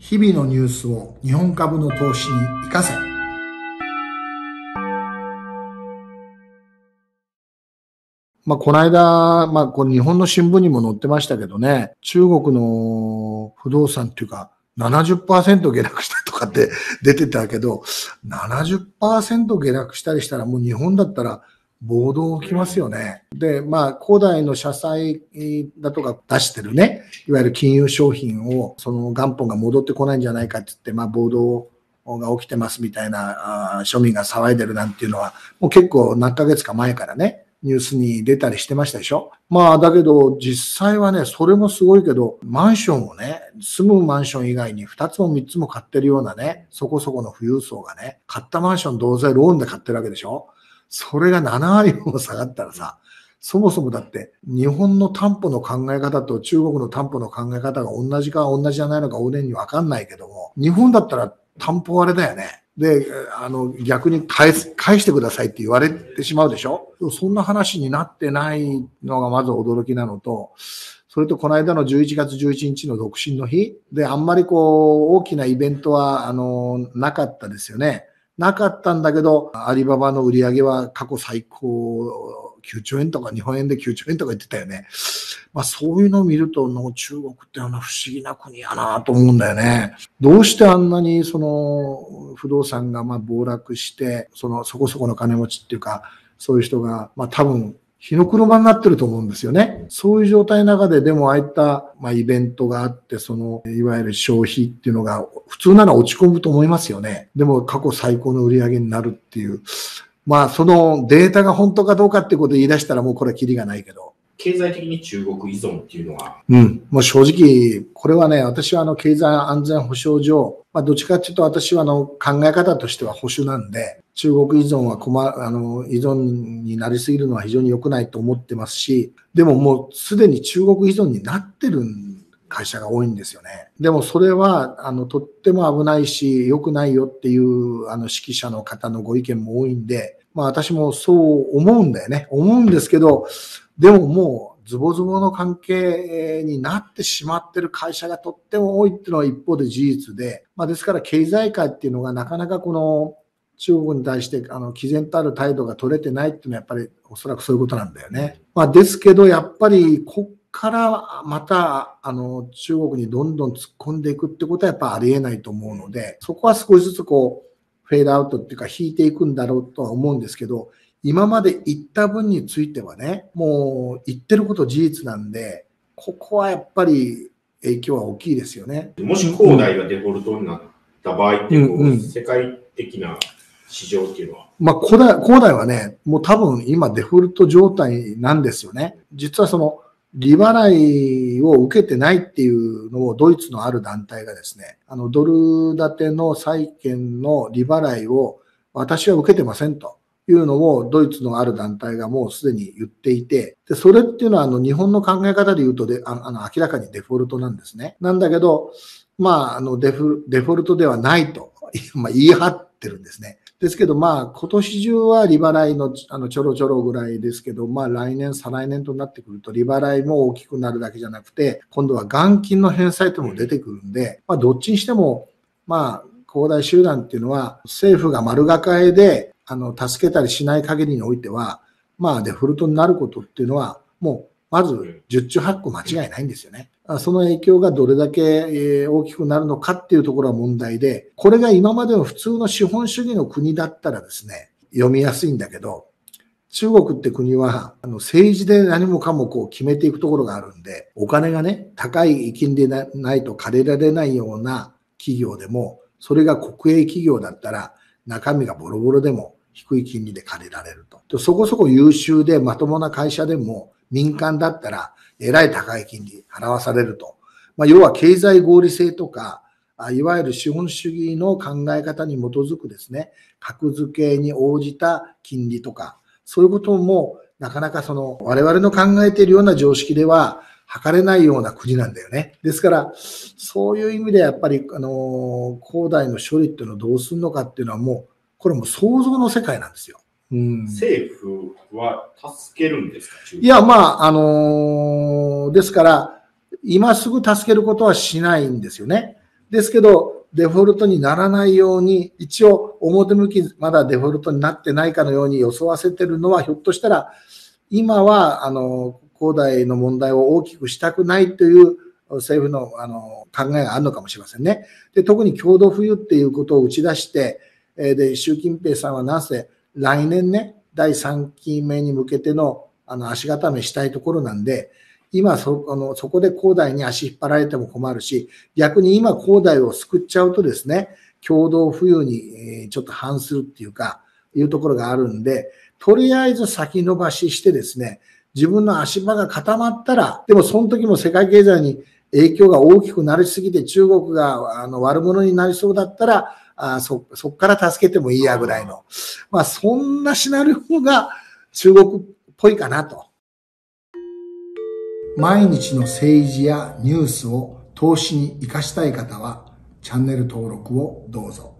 日々のニュースを日本株の投資に生かせ。この間、これ日本の新聞にも載ってましたけどね、中国の不動産っていうか、70% 下落したとかって出てたけど、70% 下落したりしたらもう日本だったら暴動起きますよね。で、恒大の社債だとか出してるね、いわゆる金融商品を、その元本が戻ってこないんじゃないかって言って、暴動が起きてますみたいな、庶民が騒いでるなんていうのは、もう結構何ヶ月か前からね、ニュースに出たりしてましたでしょ。だけど実際はね、それもすごいけど、マンションをね、住むマンション以外に2つも3つも買ってるようなね、そこそこの富裕層がね、買ったマンションどうせローンで買ってるわけでしょ。それが7割も下がったらさ、そもそもだって日本の担保の考え方と中国の担保の考え方が同じか同じじゃないのか俺にわかんないけども、日本だったら担保あれだよね。で、逆に返してくださいって言われてしまうでしょ。そんな話になってないのがまず驚きなのと、それとこの間の11月11日の独身の日で、あんまり大きなイベントは、なかったですよね。なかったんだけど、アリババの売り上げは過去最高9兆円とか、日本円で9兆円とか言ってたよね。そういうのを見ると、中国って不思議な国やなと思うんだよね。どうしてあんなに不動産が暴落して、そこそこの金持ちっていうか、そういう人が、多分、火の車になってると思うんですよね。そういう状態の中で、でもああいった、イベントがあって、いわゆる消費っていうのが、普通なら落ち込むと思いますよね。でも過去最高の売り上げになるっていう。そのデータが本当かどうかってことを言い出したらもうこれはキリがないけど。経済的に中国依存っていうのは、もう正直、これはね、私は経済安全保障上、どっちかっていうと私は考え方としては保守なんで、中国依存は依存になりすぎるのは非常に良くないと思ってますし、でももうすでに中国依存になってる会社が多いんですよね。でもそれは、とっても危ないし、良くないよっていう、指揮者の方のご意見も多いんで、私もそう思うんだよね。思うんですけど、でももうズボズボの関係になってしまってる会社がとっても多いっていうのは一方で事実で、ですから経済界っていうのがなかなか中国に対して毅然とある態度が取れてないっていうのはやっぱりおそらくそういうことなんだよね。ですけどやっぱりこっからまた中国にどんどん突っ込んでいくってことはやっぱありえないと思うので、そこは少しずつフェードアウトっていうか引いていくんだろうとは思うんですけど、今まで言った分についてはね、もう言ってること事実なんで、ここはやっぱり影響は大きいですよね。もし恒大がデフォルトになった場合っていう、世界的な市場っていうのは、恒大はね、もう多分今デフォルト状態なんですよね。実は利払いを受けてないっていうのをドイツのある団体がですね、ドル建ての債券の利払いを私は受けてませんというのをドイツのある団体がもうすでに言っていて、で、それっていうのは日本の考え方で言うと明らかにデフォルトなんですね。なんだけど、デフォルトではないと言い張ってるんですね。ですけど、今年中は利払いの、ちょろちょろぐらいですけど、来年、再来年となってくると、利払いも大きくなるだけじゃなくて、今度は元金の返済とも出てくるんで、どっちにしても、恒大集団っていうのは、政府が丸抱えで、助けたりしない限りにおいては、デフォルトになることっていうのは、もう、まず、十中八九間違いないんですよね。その影響がどれだけ大きくなるのかっていうところは問題で、これが今までの普通の資本主義の国だったらですね、読みやすいんだけど、中国って国は、政治で何もかも決めていくところがあるんで、お金がね、高い金利でないと借りられないような企業でも、それが国営企業だったら、中身がボロボロでも低い金利で借りられると。そこそこ優秀でまともな会社でも、民間だったら、えらい高い金利払わされると。要は経済合理性とか、いわゆる資本主義の考え方に基づくですね、格付けに応じた金利とか、そういうことも、なかなか我々の考えているような常識では、測れないような国なんだよね。ですから、そういう意味でやっぱり、恒大の処理っていうのをどうするのかっていうのはもう、これも想像の世界なんですよ。政府は助けるんですか？いや、ですから、今すぐ助けることはしないんですよね。ですけど、デフォルトにならないように、一応表向きまだデフォルトになってないかのように装わせてるのは、ひょっとしたら今は恒大の問題を大きくしたくないという政府の考えがあるのかもしれませんね。で、特に共同富裕っていうことを打ち出して、で、習近平さんはなんせ来年ね、第3期目に向けての足固めしたいところなんで、今そこで恒大に足引っ張られても困るし、逆に今恒大を救っちゃうとですね、共同富裕にちょっと反するっていうか、いうところがあるんで、とりあえず先延ばししてですね、自分の足場が固まったら、でもその時も世界経済に影響が大きくなりすぎて中国が悪者になりそうだったら、そこから助けてもいいやぐらいの。まあそんなシナリオが中国っぽいかなと。毎日の政治やニュースを投資に活かしたい方はチャンネル登録をどうぞ。